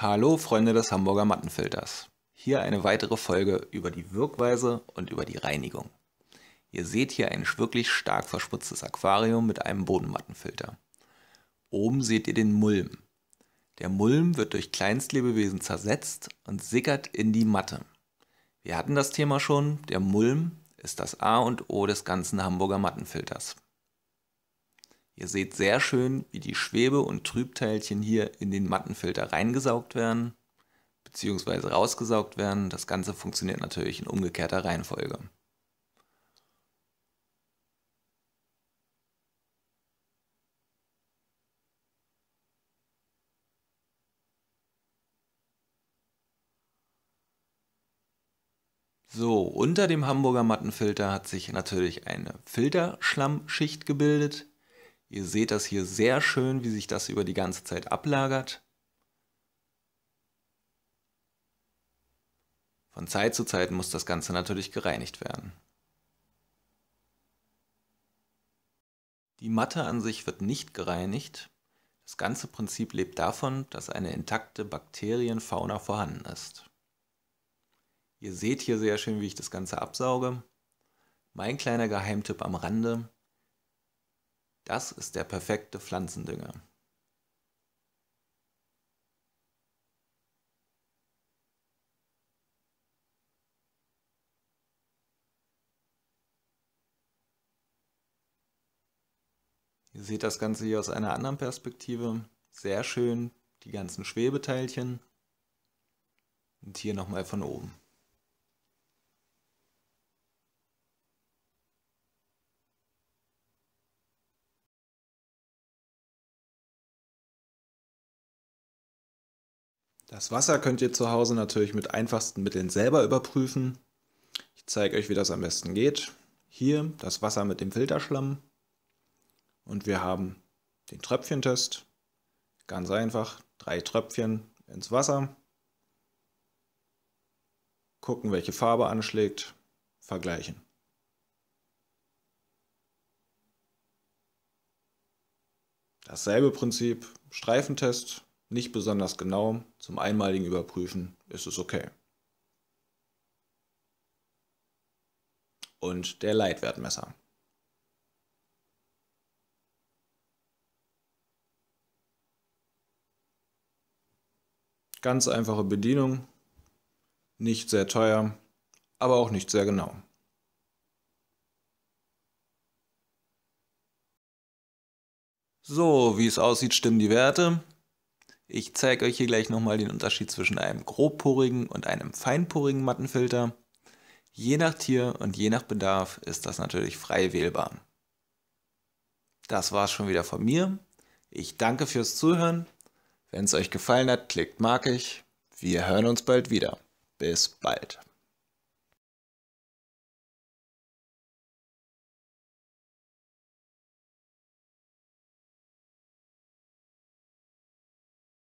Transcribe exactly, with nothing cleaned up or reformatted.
Hallo Freunde des Hamburger Mattenfilters. Hier eine weitere Folge über die Wirkweise und über die Reinigung. Ihr seht hier ein wirklich stark verschmutztes Aquarium mit einem Bodenmattenfilter. Oben seht ihr den Mulm. Der Mulm wird durch Kleinstlebewesen zersetzt und sickert in die Matte. Wir hatten das Thema schon, der Mulm ist das A und O des ganzen Hamburger Mattenfilters. Ihr seht sehr schön, wie die Schwebe- und Trübteilchen hier in den Mattenfilter reingesaugt werden, beziehungsweise rausgesaugt werden. Das Ganze funktioniert natürlich in umgekehrter Reihenfolge. So, unter dem Hamburger Mattenfilter hat sich natürlich eine Filterschlammschicht gebildet. Ihr seht das hier sehr schön, wie sich das über die ganze Zeit ablagert. Von Zeit zu Zeit muss das Ganze natürlich gereinigt werden. Die Matte an sich wird nicht gereinigt. Das ganze Prinzip lebt davon, dass eine intakte Bakterienfauna vorhanden ist. Ihr seht hier sehr schön, wie ich das Ganze absauge. Mein kleiner Geheimtipp am Rande: Das ist der perfekte Pflanzendünger. Ihr seht das Ganze hier aus einer anderen Perspektive. Sehr schön, die ganzen Schwebeteilchen. Und hier nochmal von oben. Das Wasser könnt ihr zu Hause natürlich mit einfachsten Mitteln selber überprüfen. Ich zeige euch, wie das am besten geht. Hier das Wasser mit dem Filterschlamm. Und wir haben den Tröpfchentest. Ganz einfach, drei Tröpfchen ins Wasser. Gucken, welche Farbe anschlägt. Vergleichen. Dasselbe Prinzip, Streifentest. Nicht besonders genau, zum einmaligen Überprüfen ist es okay. Und der Leitwertmesser. Ganz einfache Bedienung, nicht sehr teuer, aber auch nicht sehr genau. So, wie es aussieht, stimmen die Werte. Ich zeige euch hier gleich nochmal den Unterschied zwischen einem grobporigen und einem feinporigen Mattenfilter. Je nach Tier und je nach Bedarf ist das natürlich frei wählbar. Das war's schon wieder von mir. Ich danke fürs Zuhören. Wenn es euch gefallen hat, klickt mag ich. Wir hören uns bald wieder. Bis bald.